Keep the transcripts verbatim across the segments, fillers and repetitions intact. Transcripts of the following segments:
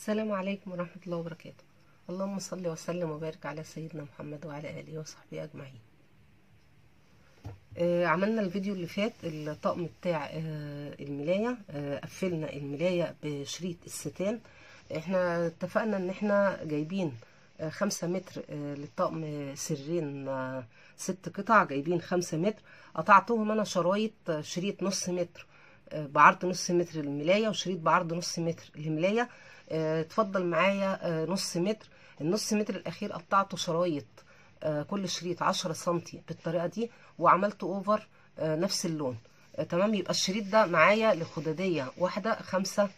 السلام عليكم ورحمة الله وبركاته. اللهم صل وسلم وبارك على سيدنا محمد وعلى آله وصحبه أجمعين. آه عملنا الفيديو اللي فات الطقم بتاع آه الملاية، آه قفلنا الملاية بشريط الستان. احنا اتفقنا ان احنا جايبين آه خمسة متر آه للطقم، سرين آه ست قطع، جايبين خمسة متر. قطعتهم انا شرايط آه شريط نص متر آه بعرض نص متر للملاية، وشريط بعرض نص متر للملاية. اتفضل معايا نص متر. النص متر الاخير قطعته شرايط، كل شريط عشرة سنتي بالطريقه دي، وعملته اوفر نفس اللون. تمام، يبقى الشريط ده معايا لخداديه واحده خمسة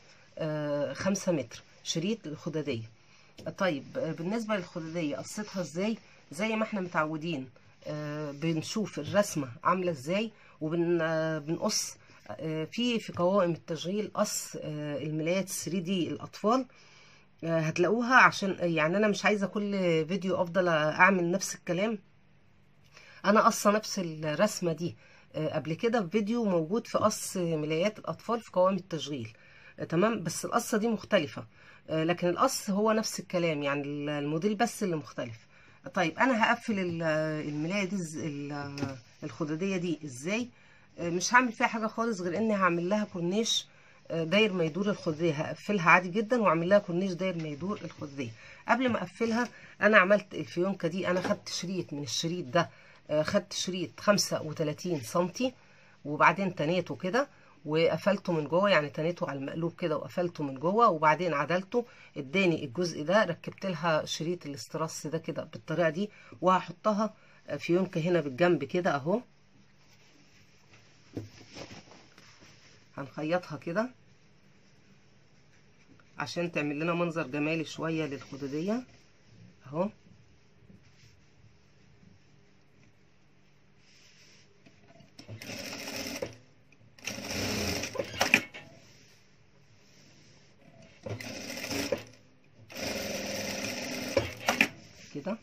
خمسة متر، شريط الخداديه. طيب بالنسبه للخداديه قصيتها ازاي؟ زي ما احنا متعودين، بنشوف الرسمه عامله ازاي وبنقص في في قوائم التشغيل. قص الملايات ثري دي الاطفال هتلاقوها، عشان يعني انا مش عايزه كل فيديو افضل اعمل نفس الكلام. انا قصه نفس الرسمه دي قبل كده في فيديو موجود في قص ملايات الاطفال في قوائم التشغيل، تمام، بس القصه دي مختلفه، لكن القص هو نفس الكلام، يعني الموديل بس اللي مختلف. طيب انا هقفل الملايه دي، الخداديه دي ازاي؟ مش هعمل فيها حاجه خالص غير اني هعمل لها كورنيش داير ما يدور الخداديه. هقفلها عادي جدا واعمل لها كورنيش داير ما يدور الخداديه. قبل ما اقفلها انا عملت الفيونكه دي، انا خدت شريط من الشريط ده، خدت شريط خمسة وتلاتين سنتي وبعدين تنيته كده وقفلته من جوه، يعني تنيته على المقلوب كده وقفلته من جوه، وبعدين عدلته اداني الجزء ده، ركبت لها شريط الاسترس ده كده بالطريقه دي، وهحطها فيونكه هنا بالجنب كده اهو، هنخيطها كده عشان تعمل لنا منظر جمالي شويه للخدوديه اهو. كده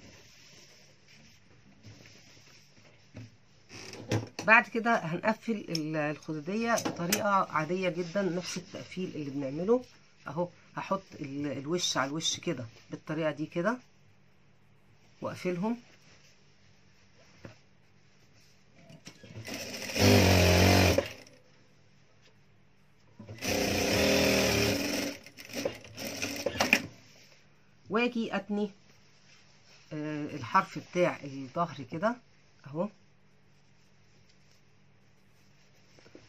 بعد كده هنقفل الخدوديه بطريقه عاديه جدا، نفس التقفيل اللي بنعمله اهو. هحط الوش على الوش كده بالطريقه دي كده واقفلهم. واجي اتني الحرف بتاع الظهر كده اهو.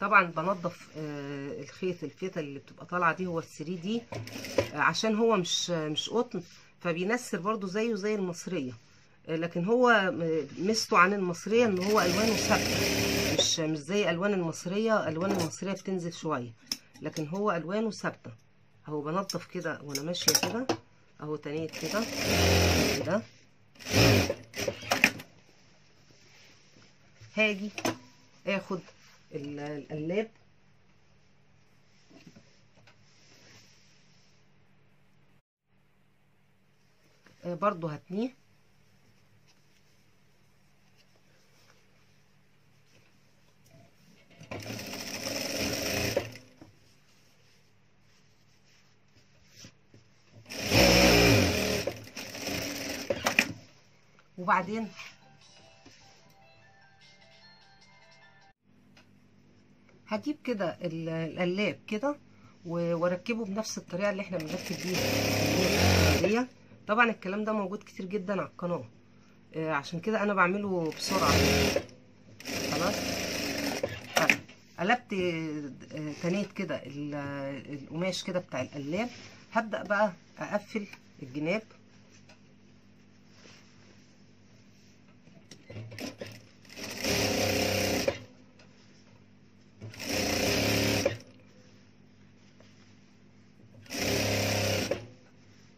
طبعا بنضف الخيط، الفيته اللي بتبقى طالعه دي هو الثري دي، عشان هو مش مش قطن، فبينسر برضو زيه زي المصريه، لكن هو ميزته عن المصريه ان هو الوانه ثابته، مش مش زي الوان المصريه. الوان المصريه بتنزل شويه، لكن هو الوانه ثابته اهو. بنضف كده وانا ماشيه كده اهو، تنيت كده كده. هاجي اخد القلاب برضو هتنيه وبعدين هجيب كده القلاب كده واركبه بنفس الطريقه اللي احنا بنركب بيها. طبعا الكلام ده موجود كتير جدا على القناه، عشان كده انا بعمله بسرعه. خلاص طيب، قلبت تنيت كده القماش كده بتاع القلاب. هبدا بقى اقفل الجناب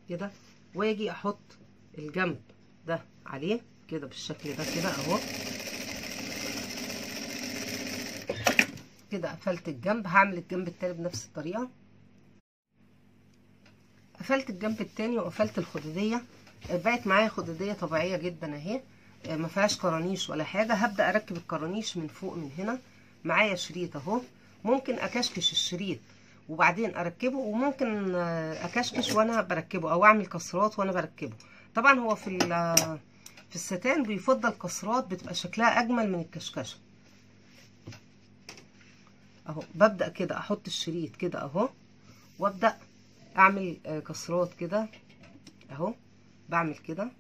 كده، واجي احط الجنب ده عليه كده بالشكل ده كده اهو. كده قفلت الجنب، هعمل الجنب التاني بنفس الطريقه. قفلت الجنب التاني وقفلت الخدوديه، بقت معايا خدوديه طبيعيه جدا اهي، ما فيهاش كرانيش ولا حاجه. هبدا اركب الكرانيش من فوق من هنا. معايا شريط اهو، ممكن اكشكش الشريط وبعدين اركبه، وممكن اكشكش وانا بركبه او اعمل كسرات وانا بركبه. طبعا هو في في الستان بيفضل كسرات بتبقى شكلها اجمل من الكشكشه. اهو ببدا كده احط الشريط كده اهو، وابدا اعمل كسرات كده اهو، بعمل كده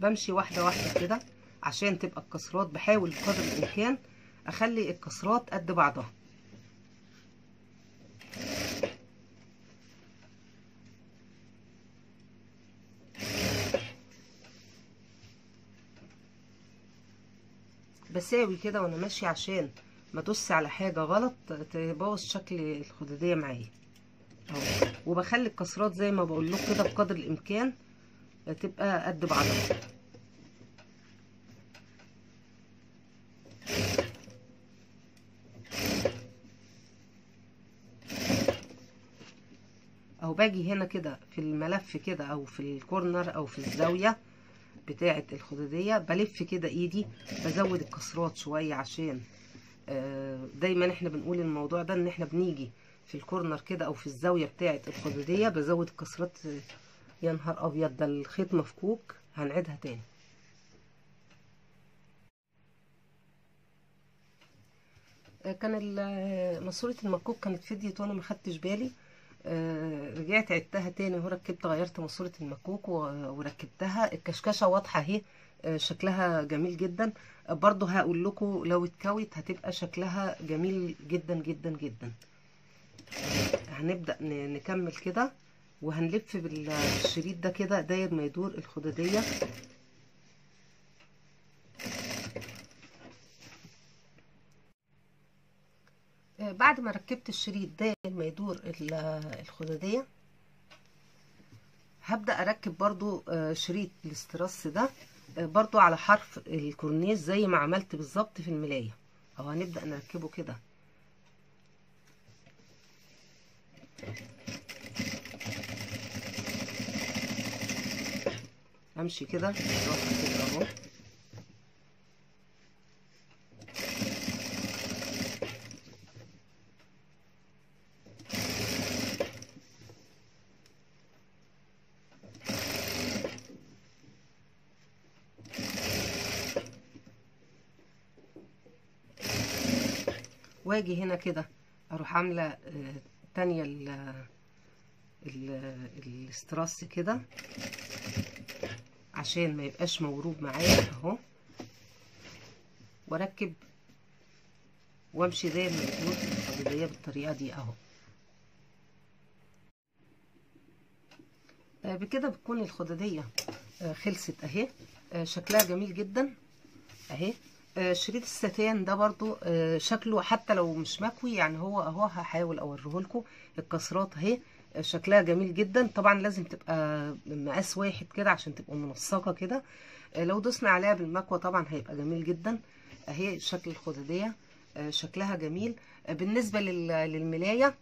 بمشي واحده واحده كده عشان تبقى الكسرات. بحاول بقدر الامكان اخلي الكسرات قد بعضها. بساوي كده وانا ماشيه عشان ما ادوس على حاجه غلط تبوظ شكل الخدوديه معايا اهو. وبخلي الكسرات زي ما بقول لكم كده بقدر الامكان تبقى قد بعضها. اهو باجي هنا كده في الملف كده او في الكورنر او في الزاويه بتاعه الخدوديه، بلف كده ايدي، بزود الكسرات شويه عشان دايما احنا بنقول الموضوع ده ان احنا بنيجي في الكورنر كده او في الزاويه بتاعه الخدوديه بزود الكسرات. يا نهار ابيض، ده الخيط مفكوك، هنعيدها تاني. كان ماسوره المفكوك كانت فديت وانا ما خدتش بالي، رجعت عدتها تاني اهو، ركبت غيرت ماسوره المكوك وركبتها. الكشكشه واضحه اهي، شكلها جميل جدا. برضو هقول لكم لو اتكوت هتبقى شكلها جميل جدا جدا جدا. هنبدا نكمل كده وهنلف بالشريط ده كده داير ما يدور الخدوديه. بعد ما ركبت الشريط داير ما يدور الخدوديه هبدا اركب برضو شريط الاستراس ده برضو على حرف الكورنيش زي ما عملت بالظبط في الملايه اهو. هنبدا نركبه كده امشي كده اهو. واجي هنا كده اروح عامله تانية الاستراس كده عشان ما يبقاش موروب معايا اهو، واركب وامشي زي ما بتقول الخدوديه بالطريقه دي اهو. بكده بتكون الخدوديه خلصت اهي، شكلها جميل جدا اهي. شريط الستان ده برضو شكله حتى لو مش مكوي يعني هو اهو، هحاول اوريهولكم الكسرات اهي شكلها جميل جدا. طبعا لازم تبقى مقاس واحد كده عشان تبقى منسقه كده، لو دوسنا عليها بالمكوه طبعا هيبقى جميل جدا اهي. شكل الخدوديه شكلها جميل. بالنسبه للملايه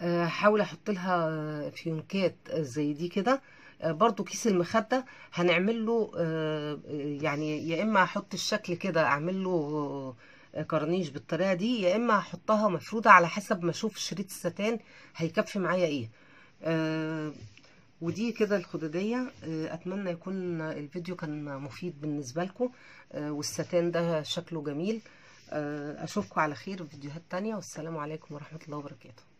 هحاول احط لها فيونكات زي دي كده. برضو كيس المخده هنعمل له يعني يا اما احط الشكل كده اعمل له كرنيش بالطريقه دي، يا اما هحطها مفروده على حسب ما اشوف شريط الستان هيكفي معايا ايه. أه ودي كده الخدوديه. اتمنى يكون الفيديو كان مفيد بالنسبه لكم، أه والستان ده شكله جميل. أه اشوفكم على خير في فيديوهات تانية، والسلام عليكم ورحمه الله وبركاته.